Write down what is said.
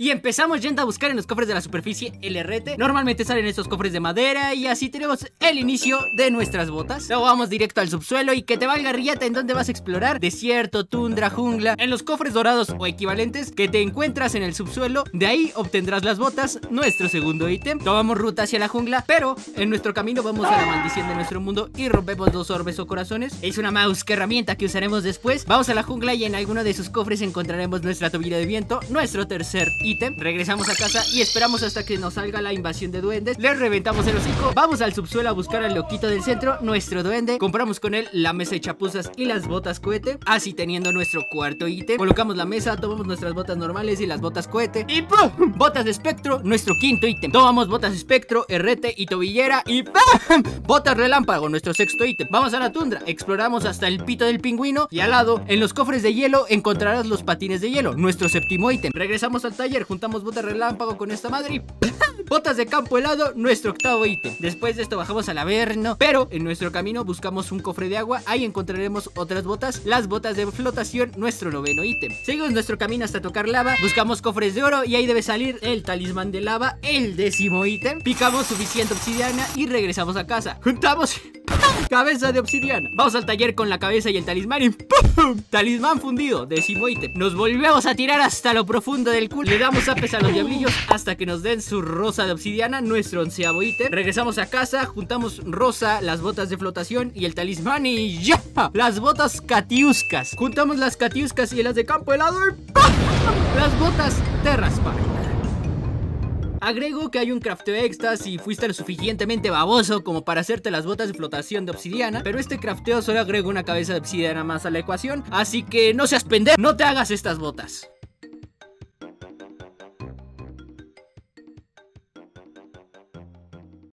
Y empezamos yendo a buscar en los cofres de la superficie el RT. Normalmente salen estos cofres de madera y así tenemos el inicio de nuestras botas. Luego vamos directo al subsuelo y que te valga riata en donde vas a explorar. Desierto, tundra, jungla. En los cofres dorados o equivalentes que te encuentras en el subsuelo, de ahí obtendrás las botas, nuestro segundo ítem. Tomamos ruta hacia la jungla, pero en nuestro camino vamos a la maldición de nuestro mundo y rompemos dos orbes o corazones. Es una mouse que herramienta que usaremos después. Vamos a la jungla y en alguno de sus cofres encontraremos nuestra tobilla de viento, nuestro tercer ítem. Regresamos a casa y esperamos hasta que nos salga la invasión de duendes. Les reventamos el hocico. Vamos al subsuelo a buscar al loquito del centro, nuestro duende. Compramos con él la mesa de chapuzas y las botas cohete. Así teniendo nuestro cuarto ítem. Colocamos la mesa, tomamos nuestras botas normales y las botas cohete. Y ¡pum! Botas de espectro, nuestro quinto ítem. Tomamos botas de espectro, herrete y tobillera. Y ¡pam! Botas relámpago, nuestro sexto ítem. Vamos a la tundra, exploramos hasta el pito del pingüino. Y al lado, en los cofres de hielo, encontrarás los patines de hielo, nuestro séptimo ítem. Regresamos al taller, juntamos botas relámpago con esta madre y botas de campo helado, nuestro octavo ítem. Después de esto bajamos al averno, pero en nuestro camino buscamos un cofre de agua. Ahí encontraremos otras botas, las botas de flotación, nuestro noveno ítem. Seguimos nuestro camino hasta tocar lava, buscamos cofres de oro y ahí debe salir el talismán de lava, el décimo ítem. Picamos suficiente obsidiana y regresamos a casa. Juntamos cabeza de obsidiana. Vamos al taller con la cabeza y el talismán y ¡pum! Talismán fundido, décimo ítem. Nos volvemos a tirar hasta lo profundo del culo. Le damos zapes a los diablillos hasta que nos den su rosa de obsidiana, nuestro onceavo ítem. Regresamos a casa, juntamos rosa, las botas de flotación y el talismán y ¡ya! Las botas catiuscas. Juntamos las catiuscas y las de campo helado y ¡pum! Las botas de raspar. Agrego que hay un crafteo extra si fuiste lo suficientemente baboso como para hacerte las botas de flotación de obsidiana, pero este crafteo solo agrega una cabeza de obsidiana más a la ecuación, así que no seas pendejo, no te hagas estas botas.